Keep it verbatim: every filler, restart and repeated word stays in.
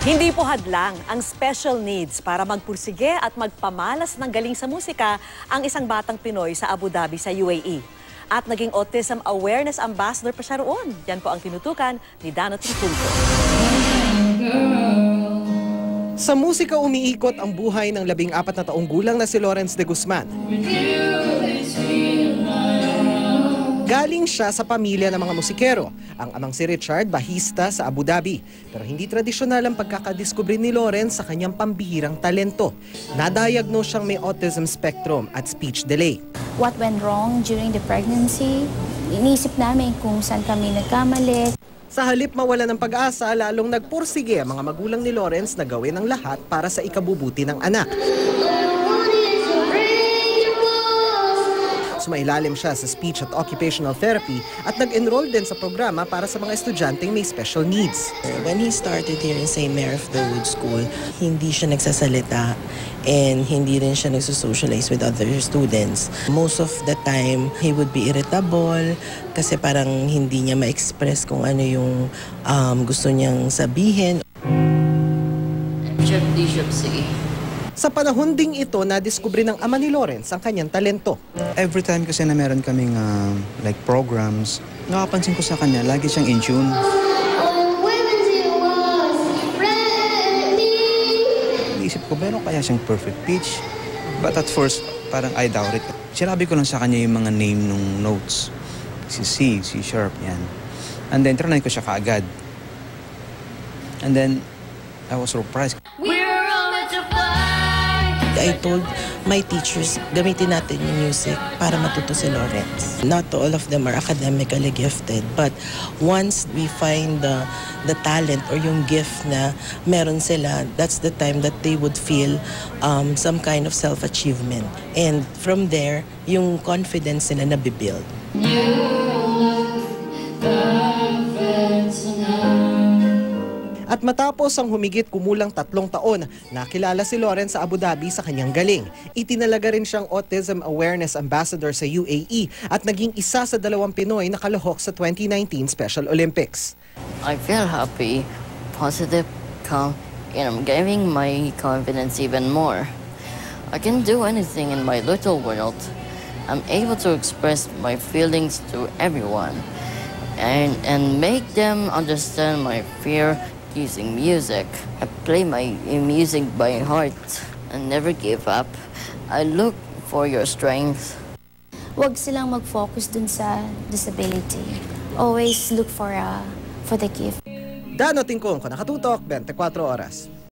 Hindi po hadlang ang special needs para magpursige at magpamalas ng galing sa musika ang isang batang Pinoy sa Abu Dhabi sa U A E. At naging Autism Awareness Ambassador pa siya roon. Yan po ang tinutukan ni Danat Tripunto. Sa musika umiikot ang buhay ng labing apat na taong gulang na si Lawrence de Guzman. Galing siya sa pamilya ng mga musikero. Ang amang si Richard, bahista sa Abu Dhabi. Pero hindi tradisyonal ang pagkakadiskubre ni Lawrence sa kanyang pambihirang talento. Nadiagnose siyang may autism spectrum at speech delay. What went wrong during the pregnancy? Iniisip namin kung saan kami nagkamali. Sa halip mawala ng pag-asa, lalong nagpursige ang mga magulang ni Lawrence na gawin ang lahat para sa ikabubuti ng anak. Sumailalim siya sa speech at occupational therapy at nag-enroll din sa programa para sa mga estudyanteng may special needs. When he started here in Saint Mary of the Wood School, hindi siya nagsasalita and hindi rin siya nagsosocialize with other students. Most of the time, he would be irritable kasi parang hindi niya ma-express kung ano yung um, gusto niyang sabihin. Chef, di chef, sige. Sa panahon ding ito, nadiskubre ng ama ni Lawrence ang kanyang talento. Every time kasi na meron kaming uh, like programs, nakapansin ko sa kanya, lagi siyang in tune. Iisip ko, meron kaya siyang perfect pitch? But at first, parang I doubt it. Sinabi ko lang sa kanya yung mga name ng notes. Si C, C sharp, yan. And then, trinay ko siya kaagad. And then, I was surprised. I told my teachers, gamitin natin yung music para matuto si Lawrence. Not all of them are academically gifted, but once we find the, the talent or yung gift na meron sila, that's the time that they would feel um, some kind of self-achievement. And from there, yung confidence nila nabibuild. At matapos ang humigit kumulang tatlong taon, nakilala si Lawrence sa Abu Dhabi sa kanyang galing. Itinalaga rin siyang Autism Awareness Ambassador sa U A E at naging isa sa dalawang Pinoy na kalahok sa twenty nineteen Special Olympics. I feel happy, positive, calm, and I'm giving my confidence even more. I can do anything in my little world. I'm able to express my feelings to everyone and, and make them understand my fear using music. I play my music by heart and never give up. I look for your strength. Huwag silang mag-focus dun sa disability. Always look for, uh, for the gift. Dano Tingkong, Nakatutok, twenty-four Oras.